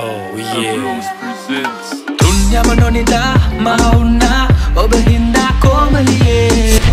Oh yeah. Dunya manonita mauna, obahinda ko maliye.